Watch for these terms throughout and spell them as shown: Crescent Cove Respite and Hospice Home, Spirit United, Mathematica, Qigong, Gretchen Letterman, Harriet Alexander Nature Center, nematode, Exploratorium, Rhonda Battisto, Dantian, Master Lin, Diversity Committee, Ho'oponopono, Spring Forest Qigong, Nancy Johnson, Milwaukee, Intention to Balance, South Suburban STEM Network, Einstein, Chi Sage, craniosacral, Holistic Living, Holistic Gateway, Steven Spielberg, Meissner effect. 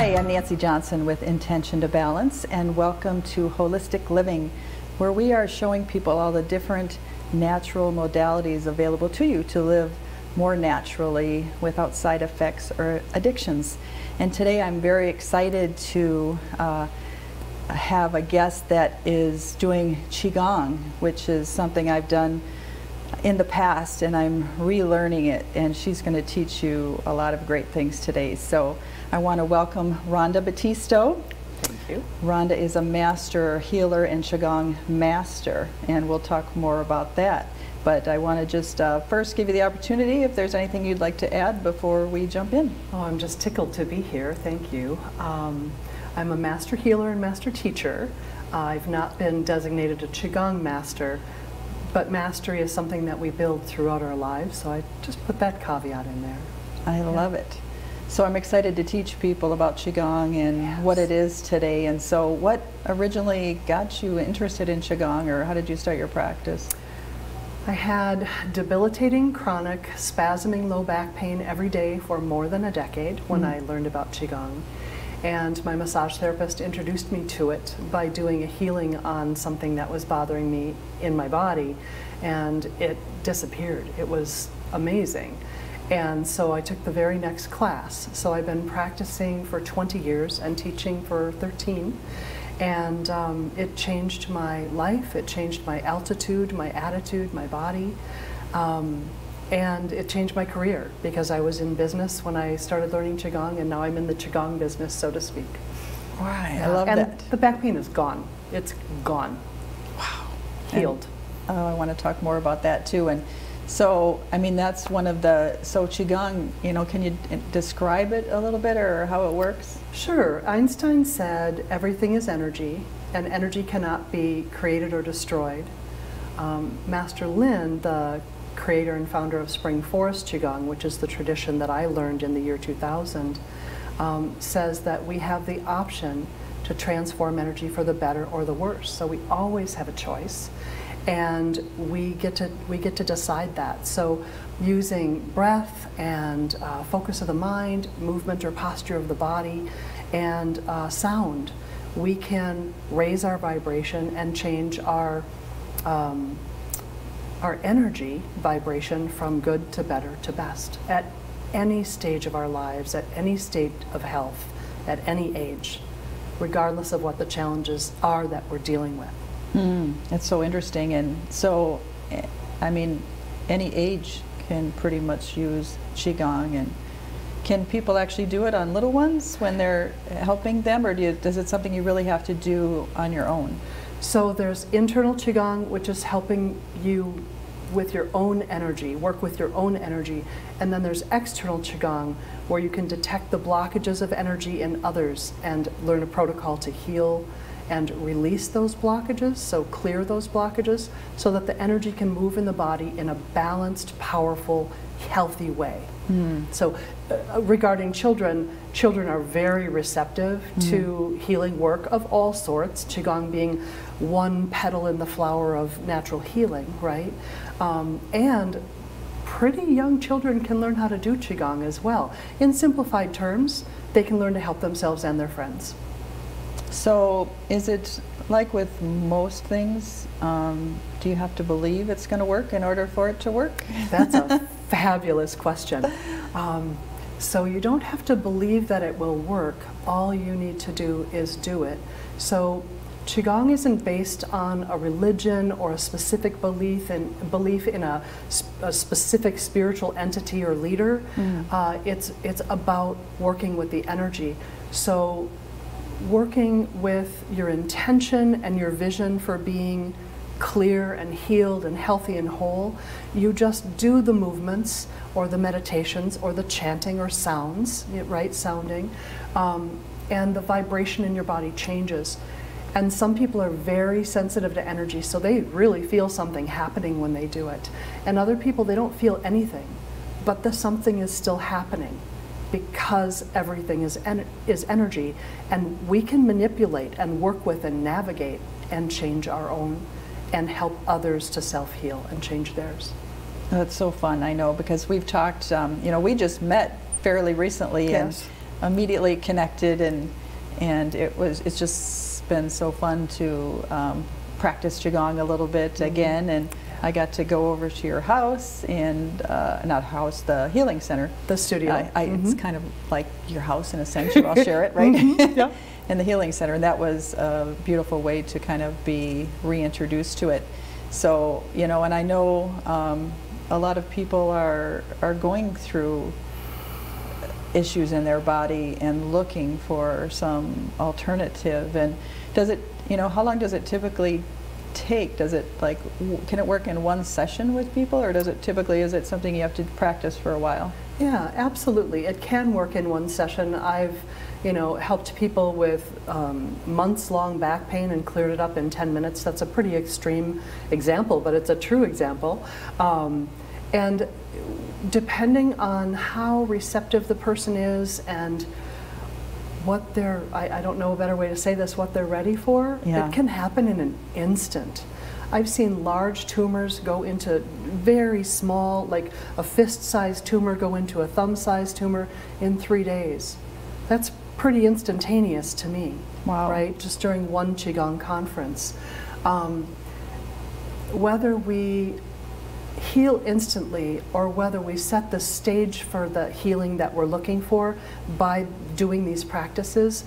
Hi, I'm Nancy Johnson with Intention to Balance, and welcome to Holistic Living, where we are showing people all the different natural modalities available to you to live more naturally without side effects or addictions. And today I'm very excited to have a guest that is doing Qigong, which is something I've done in the past and I'm relearning it, and she's going to teach you a lot of great things today. So I want to welcome Rhonda Battisto. Thank you. Rhonda is a master healer and Qigong master, and we'll talk more about that. But I want to just first give you the opportunity if there's anything you'd like to add before we jump in. Oh, I'm just tickled to be here. Thank you. I'm a master healer and master teacher. I've not been designated a Qigong master, but mastery is something that we build throughout our lives, so I just put that caveat in there. I love it. So I'm excited to teach people about Qigong and what it is today. And so what originally got you interested in Qigong, or how did you start your practice? I had debilitating, chronic, spasming low back pain every day for more than a decade when I learned about Qigong. And my massage therapist introduced me to it by doing a healing on something that was bothering me in my body, and it disappeared. It was amazing. And so I took the very next class. So I've been practicing for 20 years and teaching for 13. And it changed my life, it changed my altitude, my attitude, my body. And it changed my career, because I was in business when I started learning Qigong, and now I'm in the Qigong business, so to speak. Right, I love that. And the back pain is gone. It's gone. Wow. Healed. And, I want to talk more about that too. And so, I mean, that's one of the, so Qigong, you know, can you describe it a little bit, or how it works? Sure. Einstein said everything is energy, and energy cannot be created or destroyed. Master Lin, the creator and founder of Spring Forest Qigong, which is the tradition that I learned in the year 2000, says that we have the option to transform energy for the better or the worse. So we always have a choice, and we get to decide that. So using breath and focus of the mind, movement or posture of the body, and sound, we can raise our vibration and change our energy vibration from good to better to best at any stage of our lives, at any state of health, at any age, regardless of what the challenges are that we're dealing with. That's so interesting. And so, I mean, any age can pretty much use Qigong. And can people actually do it on little ones when they're helping them, or is it something you really have to do on your own? So there's internal Qigong, which is helping you with your own energy, work with your own energy. And then there's external Qigong, where you can detect the blockages of energy in others and learn a protocol to heal and release those blockages, so clear those blockages, so that the energy can move in the body in a balanced, powerful, healthy way. So regarding children, children are very receptive to healing work of all sorts, Qigong being one petal in the flower of natural healing, right? And pretty young children can learn how to do Qigong as well. In simplified terms, they can learn to help themselves and their friends. So is it like with most things, do you have to believe it's going to work in order for it to work? That's a fabulous question. So you don't have to believe that it will work. All you need to do is do it. So Qigong isn't based on a religion or a specific belief in a specific spiritual entity or leader. It's about working with the energy. So working with your intention and your vision for being clear and healed and healthy and whole, you just do the movements or the meditations or the chanting or sounds, right, sounding, and the vibration in your body changes. And some people are very sensitive to energy, so they really feel something happening when they do it. And other people, they don't feel anything, but the something is still happening, because everything is energy, and we can manipulate and work with and navigate and change our own and help others to self-heal and change theirs. That's so fun, I know, because we've talked, you know, we just met fairly recently, and immediately connected, and it's just been so fun to practice Qigong a little bit again, and I got to go over to your house and not house, the healing center, the studio. It's kind of like your house in a sense. You all share it, right? Yeah. And the healing center, and that was a beautiful way to kind of be reintroduced to it. So, you know, and I know a lot of people are going through issues in their body and looking for some alternative. And does it, you know, how long does it typically take? Does it, like, can it work in one session with people, or does it typically, is it something you have to practice for a while? Yeah, absolutely. It can work in one session. I've, you know, helped people with months-long back pain and cleared it up in 10 minutes. That's a pretty extreme example, but it's a true example. And depending on how receptive the person is and what they're, I don't know a better way to say this, what they're ready for, it can happen in an instant. I've seen large tumors go into very small, like a fist-sized tumor go into a thumb-sized tumor in 3 days. That's pretty instantaneous to me, right? Just during one Qigong conference. Whether we heal instantly or whether we set the stage for the healing that we're looking for by doing these practices,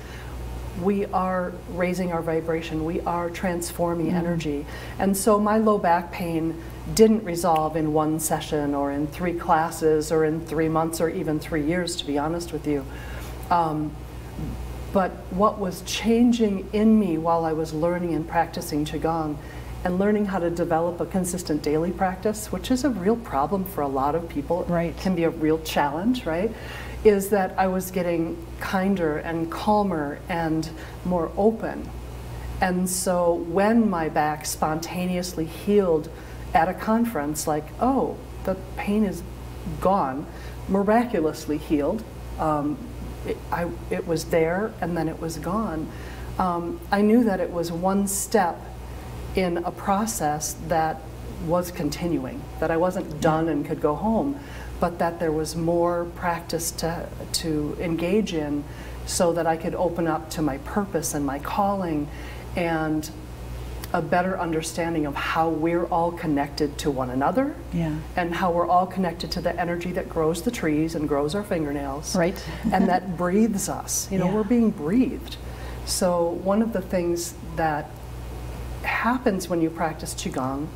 we are raising our vibration, we are transforming energy. And so my low back pain didn't resolve in one session or in 3 classes or in 3 months or even 3 years, to be honest with you. But what was changing in me while I was learning and practicing Qigong and learning how to develop a consistent daily practice, which is a real problem for a lot of people, it can be a real challenge, is that I was getting kinder and calmer and more open. And so when my back spontaneously healed at a conference, like, oh, the pain is gone, miraculously healed, it was there and then it was gone. I knew that it was one step in a process that was continuing, that I wasn't done and could go home, but that there was more practice to engage in so that I could open up to my purpose and my calling and a better understanding of how we're all connected to one another and how we're all connected to the energy that grows the trees and grows our fingernails and that breathes us. You know, we're being breathed. So one of the things that happens when you practice Qigong,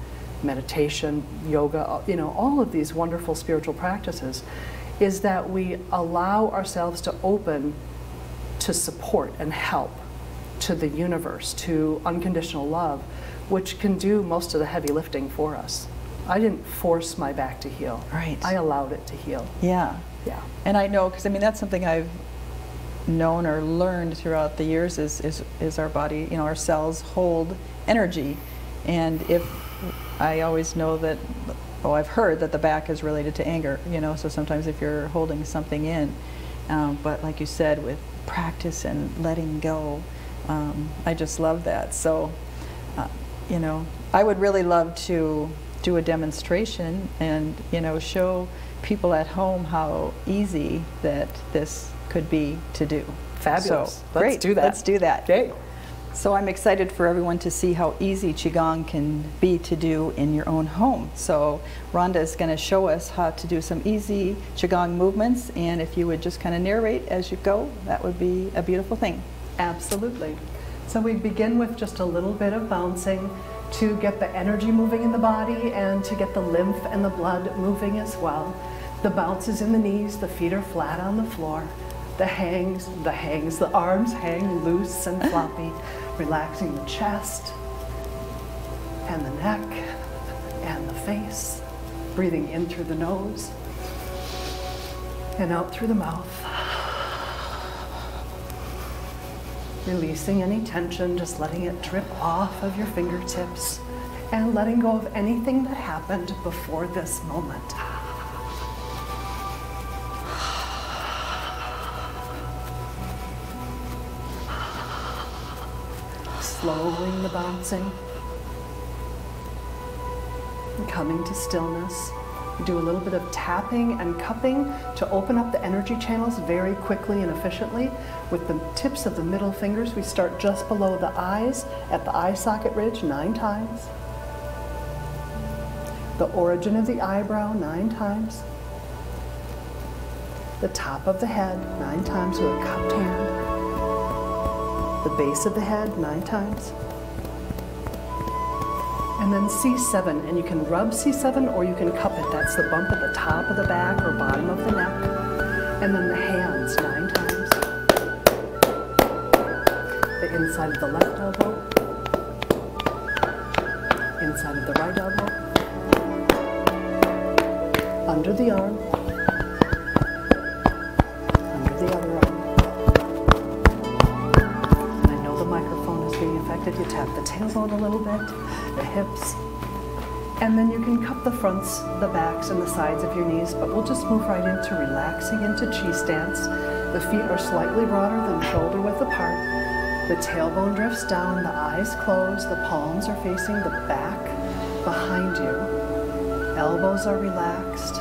meditation, yoga, you know, all of these wonderful spiritual practices, is that we allow ourselves to open to support and help, to the universe, to unconditional love, which can do most of the heavy lifting for us. I didn't force my back to heal. I allowed it to heal. Yeah. And I know, because I mean, that's something I've known or learned throughout the years is our body, you know, our cells hold energy, and if I always know that, oh, I've heard that the back is related to anger, you know, so sometimes if you're holding something in, but like you said, with practice and letting go, I just love that. So, you know, I would really love to do a demonstration and, you know, show people at home how easy that this could be to do. Fabulous. So, let's do that. Let's do that. Okay. So I'm excited for everyone to see how easy Qigong can be to do in your own home. So Rhonda is going to show us how to do some easy Qigong movements, and if you would just kind of narrate as you go, that would be a beautiful thing. Absolutely. So we begin with just a little bit of bouncing to get the energy moving in the body and to get the lymph and the blood moving as well. The bounce is in the knees, the feet are flat on the floor. The arms hang loose and floppy, relaxing the chest and the neck and the face, breathing in through the nose and out through the mouth. Releasing any tension, just letting it drip off of your fingertips and letting go of anything that happened before this moment. Slowing the bouncing and coming to stillness. do a little bit of tapping and cupping to open up the energy channels very quickly and efficiently. With the tips of the middle fingers, we start just below the eyes at the eye socket ridge 9 times. The origin of the eyebrow 9 times. The top of the head 9 times with a cupped hand. The base of the head 9 times. And then C7, and you can rub C7 or you can cup it. That's the bump at the top of the back or bottom of the neck. And then the hands 9 times. The inside of the left elbow. Inside of the right elbow. Under the arm. You tap the tailbone a little bit, the hips, and then you can cup the fronts, the backs, and the sides of your knees, but we'll just move right into relaxing into Chi stance. The feet are slightly broader than shoulder width apart. The tailbone drifts down, the eyes close, the palms are facing the back behind you. Elbows are relaxed.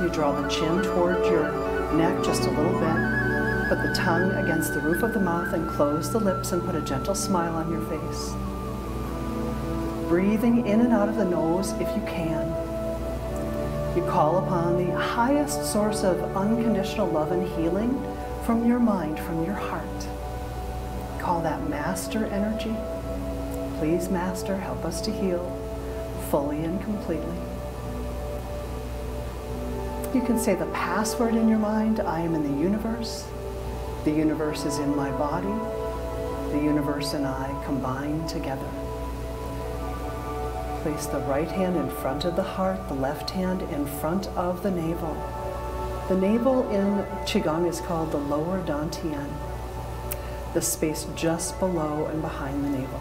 You draw the chin towards your neck just a little bit. Put the tongue against the roof of the mouth and close the lips and put a gentle smile on your face. Breathing in and out of the nose if you can. You call upon the highest source of unconditional love and healing from your mind, from your heart. Call that master energy. Please, Master, help us to heal fully and completely. You can say the password in your mind. I am in the universe. The universe is in my body. The universe and I combine together. Place the right hand in front of the heart, the left hand in front of the navel. The navel in Qigong is called the lower Dantian, the space just below and behind the navel.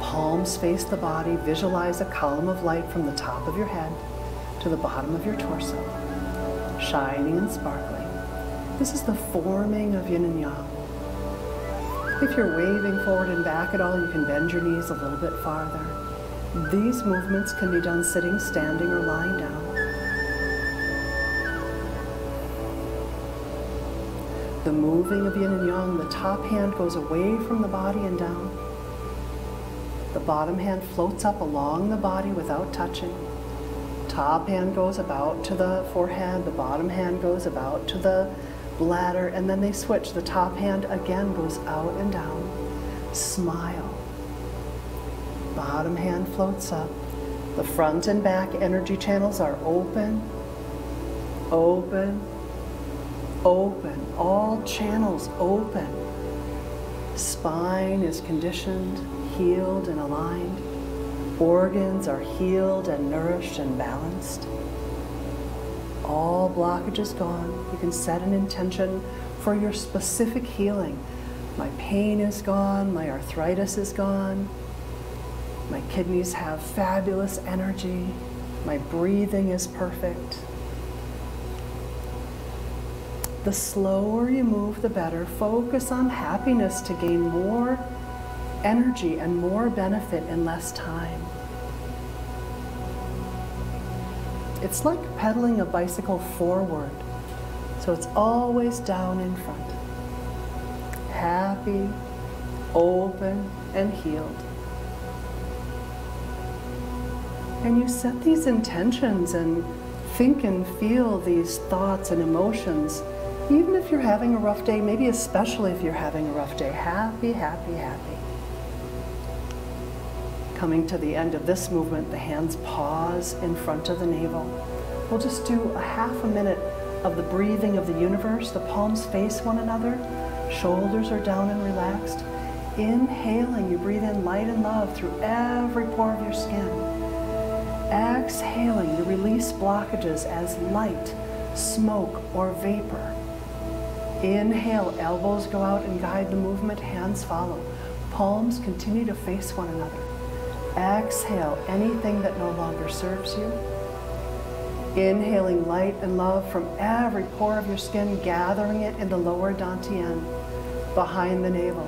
Palms face the body. Visualize a column of light from the top of your head to the bottom of your torso, shining and sparkling. This is the forming of yin and yang. If you're waving forward and back at all, you can bend your knees a little bit farther. These movements can be done sitting, standing, or lying down. The moving of yin and yang, the top hand goes away from the body and down. The bottom hand floats up along the body without touching. Top hand goes about to the forehead, the bottom hand goes about to the bladder, and then they switch. The top hand again goes out and down. Smile. Bottom hand floats up. The front and back energy channels are open, open, open. All channels open. Spine is conditioned, healed, and aligned. Organs are healed and nourished and balanced. All blockage is gone. You can set an intention for your specific healing. My pain is gone. My arthritis is gone. My kidneys have fabulous energy. My breathing is perfect. The slower you move, the better. Focus on happiness to gain more energy and more benefit in less time. It's like pedaling a bicycle forward, so it's always down in front. Happy, open, and healed. And you set these intentions and think and feel these thoughts and emotions, even if you're having a rough day, maybe especially if you're having a rough day. Happy, happy, happy. Coming to the end of this movement, the hands pause in front of the navel. We'll just do a half a minute of the breathing of the universe. The palms face one another. Shoulders are down and relaxed. Inhaling, you breathe in light and love through every pore of your skin. Exhaling, you release blockages as light, smoke, or vapor. Inhale, elbows go out and guide the movement. Hands follow. Palms continue to face one another. Exhale anything that no longer serves you. Inhaling light and love from every pore of your skin, gathering it in the lower Dantian, behind the navel.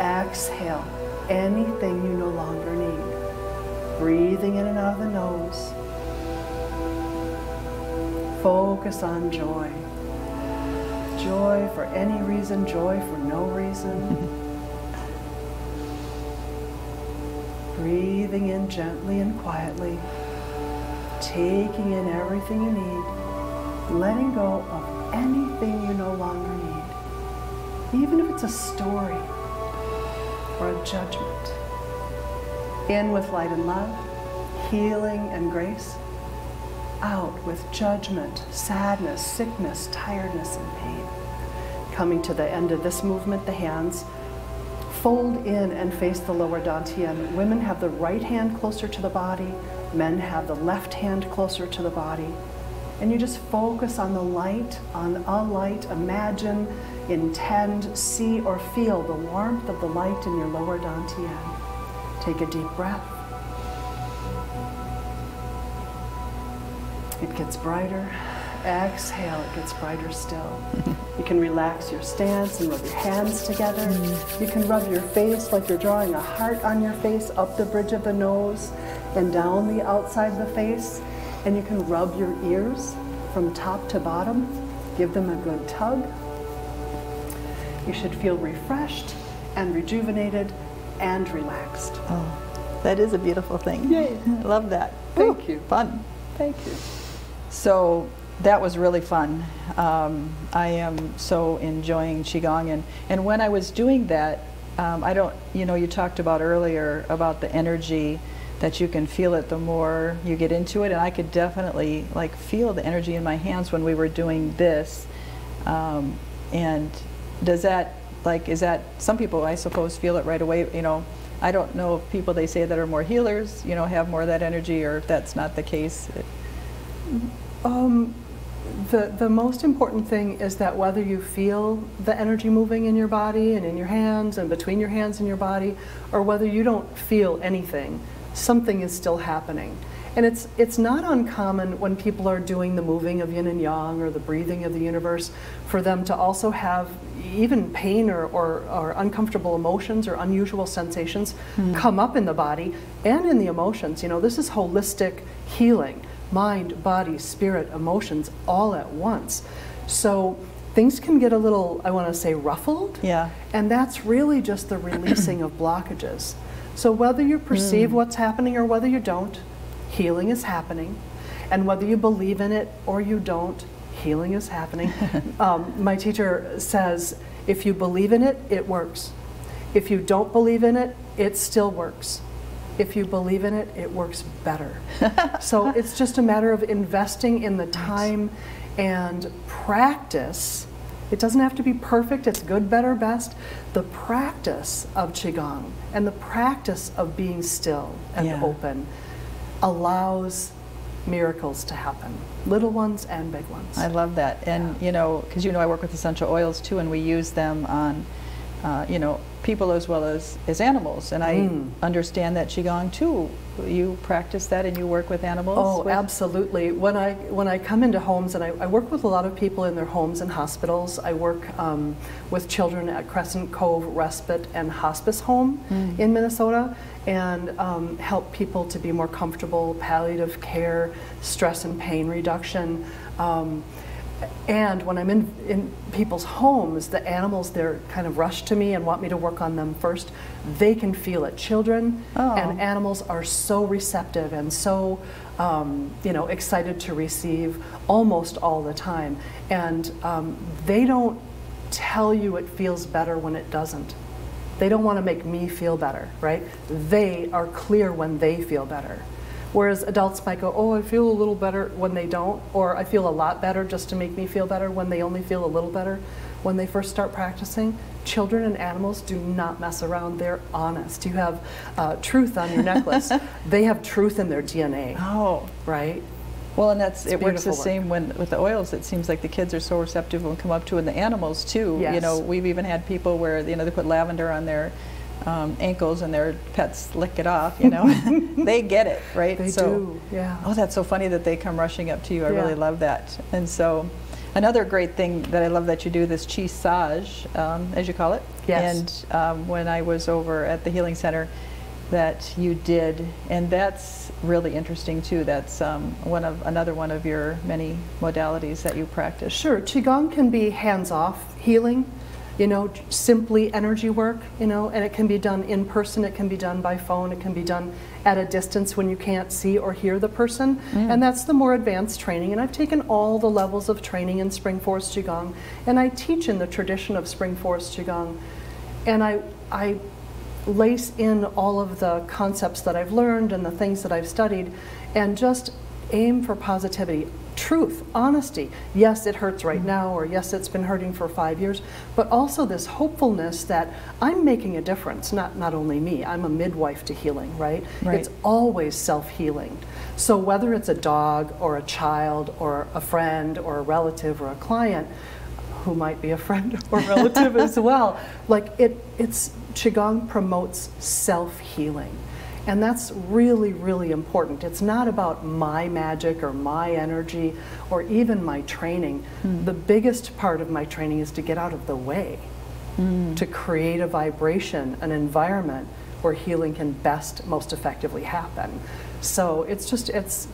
Exhale anything you no longer need. Breathing in and out of the nose. Focus on joy. Joy for any reason, joy for no reason. Breathing in gently and quietly, taking in everything you need, letting go of anything you no longer need, even if it's a story or a judgment. In with light and love, healing and grace, out with judgment, sadness, sickness, tiredness, and pain. Coming to the end of this movement, the hands fold in and face the lower Dantian. Women have the right hand closer to the body, men have the left hand closer to the body. And you just focus on the light, on a light, imagine, intend, see, or feel the warmth of the light in your lower Dantian. Take a deep breath. It gets brighter. Exhale, it gets brighter still. You can relax your stance and rub your hands together. You can rub your face like you're drawing a heart on your face, up the bridge of the nose and down the outside of the face. And you can rub your ears from top to bottom. Give them a good tug. You should feel refreshed and rejuvenated and relaxed. Oh, that is a beautiful thing. Yay. I love that. Thank you. Fun. Thank you. So that was really fun. I am so enjoying Qigong. And when I was doing that, I don't, you know, you talked about earlier about the energy that you can feel it the more you get into it. And I could definitely like feel the energy in my hands when we were doing this. And does that, like, is that, some people, I suppose, feel it right away, you know. I don't know if people, they say, that are more healers, you know, have more of that energy, or if that's not the case. The most important thing is that whether you feel the energy moving in your body and in your hands and between your hands and your body, or whether you don't feel anything, something is still happening. And it's not uncommon when people are doing the moving of yin and yang or the breathing of the universe for them to also have even pain or uncomfortable emotions or unusual sensations come up in the body and in the emotions. You know, this is holistic healing, mind, body, spirit, emotions, all at once. So things can get a little, I want to say, ruffled. Yeah. And that's really just the releasing of blockages. So whether you perceive what's happening or whether you don't, healing is happening. And whether you believe in it or you don't, healing is happening. My teacher says, if you believe in it, it works. If you don't believe in it, it still works. If you believe in it, it works better. So it's just a matter of investing in the time and practice. It doesn't have to be perfect. It's good, better, best. The practice of Qigong and the practice of being still and open allows miracles to happen, little ones and big ones. I love that. And you know, because you know I work with essential oils too, and we use them on you know, people as well as animals. And I understand that Qigong too, you practice that and you work with animals. Absolutely. When I come into homes, and I work with a lot of people in their homes and hospitals. I work with children at Crescent Cove Respite and Hospice Home in Minnesota, and help people to be more comfortable, palliative care, stress and pain reduction. And when I'm in people's homes, the animals, they're kind of rushed to me and want me to work on them first. They can feel it. Children and animals are so receptive and so you know, excited to receive almost all the time. And they don't tell you it feels better when it doesn't. They don't want to make me feel better, right? They are clear when they feel better. Whereas adults might go, oh, I feel a little better when they don't, or I feel a lot better just to make me feel better, when they only feel a little better when they first start practicing. Children and animals do not mess around. They're honest. You have truth on your necklace. They have truth in their DNA. Oh. Right? Well, and that's, it works the same when, with the oils. It seems like the kids are so receptive and come up to, and the animals too. Yes. You know, we've even had people where, you know, they put lavender on their ankles and their pets lick it off, you know. They get it, right? They do, yeah. Oh, that's so funny that they come rushing up to you. I really love that. And so another great thing that I love that you do, this Chi Sage, as you call it. Yes. And when I was over at the Healing Center, that you did, and that's really interesting too. That's another one of your many modalities that you practice. Sure, Qigong can be hands-off healing, you know, simply energy work, you know, and it can be done in person, it can be done by phone, it can be done at a distance when you can't see or hear the person. And that's the more advanced training, and I've taken all the levels of training in Spring Forest Qigong, and I teach in the tradition of Spring Forest Qigong, and I lace in all of the concepts that I've learned and the things that I've studied, and just aim for positivity. Truth, honesty. Yes, it hurts right now, or yes, it's been hurting for 5 years, but also this hopefulness that I'm making a difference, not only me, I'm a midwife to healing, right? It's always self-healing. So whether it's a dog or a child or a friend or a relative or a client, who might be a friend or relative as well, like it's Qigong promotes self-healing. And that's really, really important. It's not about my magic or my energy or even my training. The biggest part of my training is to get out of the way, to create a vibration, an environment where healing can best, most effectively happen. So it's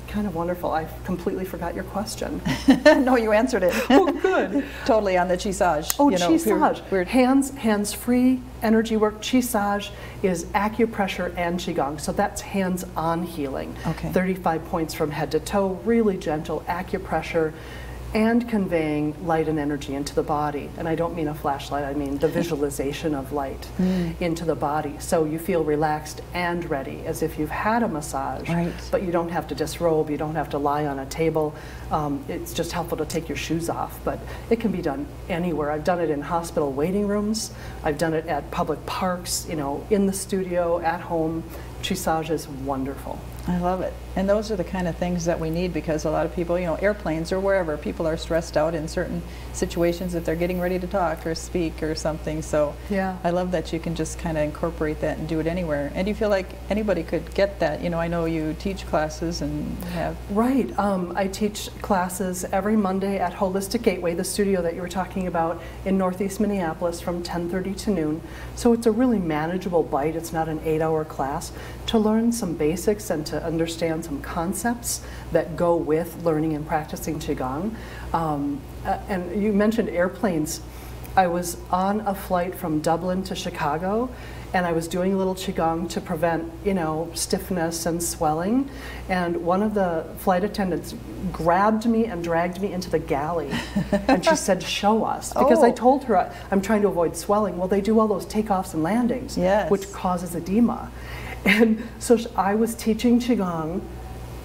kind of wonderful. I completely forgot your question. No, you answered it. Oh, good. Totally on the Chi Sage. Oh, Chi Sage. Hands-free energy work. Chi Sage is acupressure and Qigong, so that's hands-on healing. Okay. 35 points from head to toe, really gentle acupressure, and conveying light and energy into the body. And I don't mean a flashlight, I mean the visualization of light into the body. So you feel relaxed and ready, as if you've had a massage, but you don't have to disrobe, you don't have to lie on a table. It's just helpful to take your shoes off, but it can be done anywhere. I've done it in hospital waiting rooms, I've done it at public parks, you know, in the studio, at home. Chi Sage is wonderful. I love it. And those are the kind of things that we need, because a lot of people, you know, airplanes or wherever, people are stressed out in certain situations if they're getting ready to talk or speak or something. So yeah, I love that you can just kind of incorporate that and do it anywhere. And do you feel like anybody could get that? You know, I know you teach classes and have... Right. I teach classes every Monday at Holistic Gateway, the studio that you were talking about in Northeast Minneapolis, from 10:30 to noon. So it's a really manageable bite. It's not an 8-hour class, to learn some basics and to understand some concepts that go with learning and practicing Qigong. And you mentioned airplanes. I was on a flight from Dublin to Chicago, and I was doing a little Qigong to prevent, you know, stiffness and swelling. And one of the flight attendants grabbed me and dragged me into the galley. And she said, show us. Because I told her I'm trying to avoid swelling. Well, they do all those takeoffs and landings, which causes edema. And so I was teaching Qigong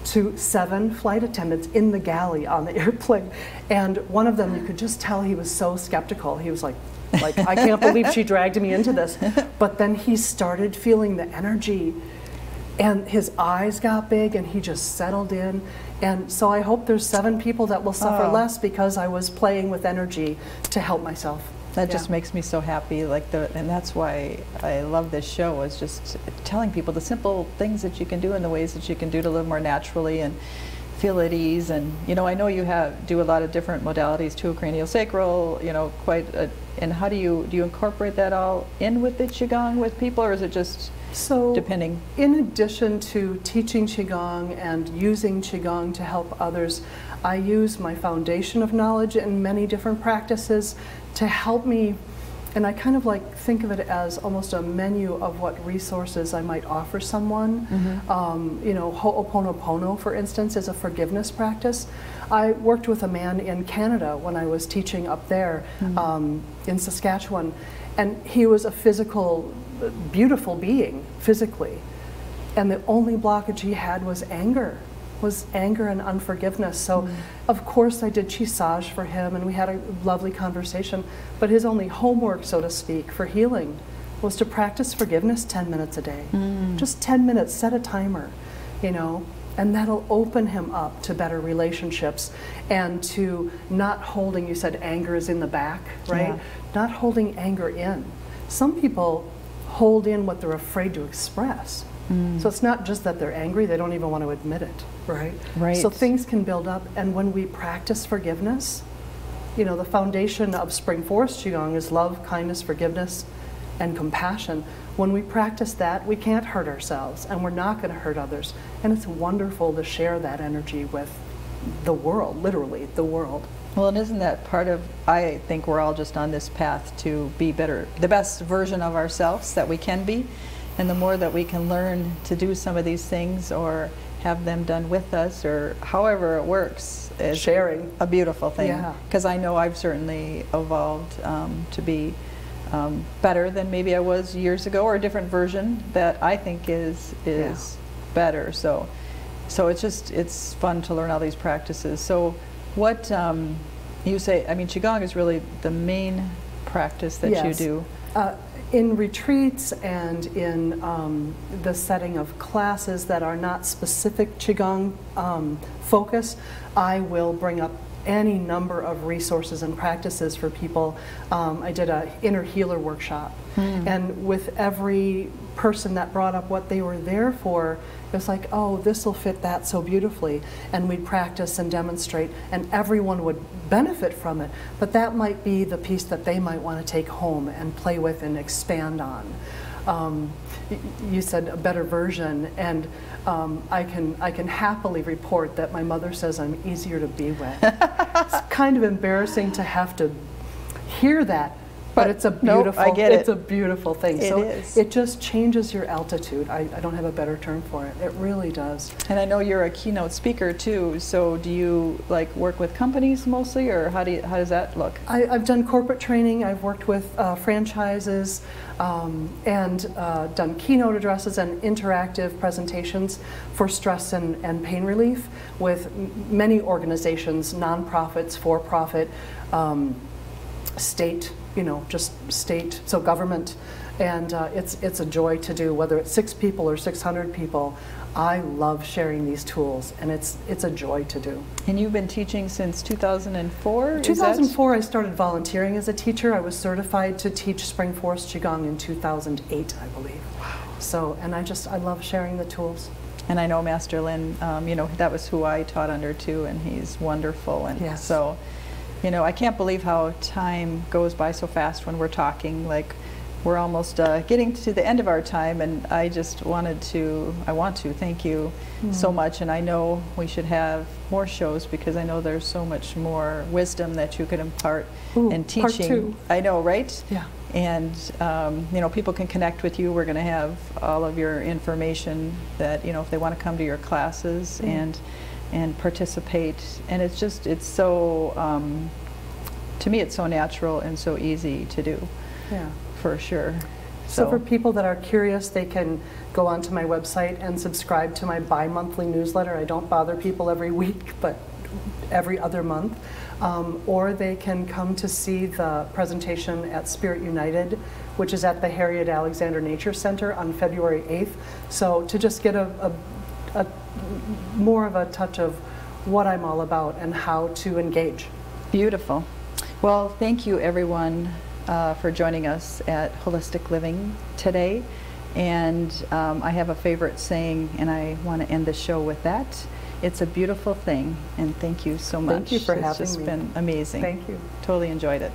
to 7 flight attendants in the galley on the airplane. And one of them, you could just tell he was so skeptical. He was like I can't believe she dragged me into this. But then he started feeling the energy, and his eyes got big, and he just settled in. And so I hope there's 7 people that will suffer less because I was playing with energy to help myself. That just makes me so happy, and that's why I love this show, is just telling people the simple things that you can do and the ways that you can do to live more naturally and feel at ease. And you know, I know you do a lot of different modalities too, craniosacral, you know, and how do you incorporate that all in with the Qigong with people, or is it just depending? In addition to teaching Qigong and using Qigong to help others, I use my foundation of knowledge and many different practices to help me, and I kind of think of it as almost a menu of what resources I might offer someone. You know, Ho'oponopono, for instance, is a forgiveness practice. I worked with a man in Canada when I was teaching up there in Saskatchewan, and he was a physical, beautiful being physically, and the only blockage he had was anger. And unforgiveness. So of course I did Chi Sage for him, and we had a lovely conversation, but his only homework, so to speak, for healing was to practice forgiveness 10 minutes a day. Just 10 minutes, set a timer, you know, and that'll open him up to better relationships and to not holding, you said anger is in the back, right? Not holding anger in. Some people hold in what they're afraid to express. So it's not just that they're angry, they don't even want to admit it, right? So things can build up, and when we practice forgiveness, you know, the foundation of Spring Forest Qigong is love, kindness, forgiveness, and compassion, when we practice that, we can't hurt ourselves and we're not going to hurt others. And it's wonderful to share that energy with the world, literally the world. Well, and isn't that part of, I think we're all just on this path to be better, the best version of ourselves that we can be. And the more that we can learn to do some of these things or have them done with us or however it works, is sharing a beautiful thing. Because I know I've certainly evolved to be better than maybe I was years ago, or a different version that I think is better. So it's just, it's fun to learn all these practices. So what you say, I mean, Qigong is really the main practice that you do. In retreats and in the setting of classes that are not specific Qigong focus, I will bring up any number of resources and practices for people. I did an inner healer workshop, and with every person that brought up what they were there for, it was like, oh, this will fit that so beautifully, and we'd practice and demonstrate, and everyone would benefit from it, but that might be the piece that they might want to take home and play with and expand on. You said a better version, and I can happily report that my mother says I'm easier to be with. It's kind of embarrassing to have to hear that, but it's a beautiful, it's a beautiful thing. It is. It just changes your altitude. I don't have a better term for it. It really does. And I know you're a keynote speaker too. So do you like work with companies mostly, or how does that look? I've done corporate training. I've worked with franchises and done keynote addresses and interactive presentations for stress and pain relief with many organizations, nonprofits, for-profit, state. You know, just state, so government, and it's a joy to do, whether it's 6 people or 600 people. I love sharing these tools, and it's a joy to do. And you've been teaching since 2004? 2004, I started volunteering as a teacher. I was certified to teach Spring Forest Qigong in 2008, I believe. Wow. So, and I love sharing the tools. And I know Master Lin, you know, that was who I taught under too, and he's wonderful, and so. You know, I can't believe how time goes by so fast when we're talking. Like, we're almost getting to the end of our time, and I just wanted to, I want to thank you so much. And I know we should have more shows, because I know there's so much more wisdom that you could impart in teaching. Part two. I know, right? Yeah. And, you know, people can connect with you. We're going to have all of your information that, you know, if they want to come to your classes and participate. And it's just, it's so, to me, it's so natural and so easy to do, for sure. So for people that are curious, they can go onto my website and subscribe to my bi-monthly newsletter. I don't bother people every week, but every other month. Or they can come to see the presentation at Spirit United, which is at the Harriet Alexander Nature Center on February 8th. So to just get a more of a touch of what I'm all about and how to engage. Beautiful. Well, thank you everyone for joining us at Holistic Living today. And I have a favorite saying, and I want to end the show with that. It's a beautiful thing, and thank you so much. Thank you for having me. It's just been amazing. Thank you. Totally enjoyed it.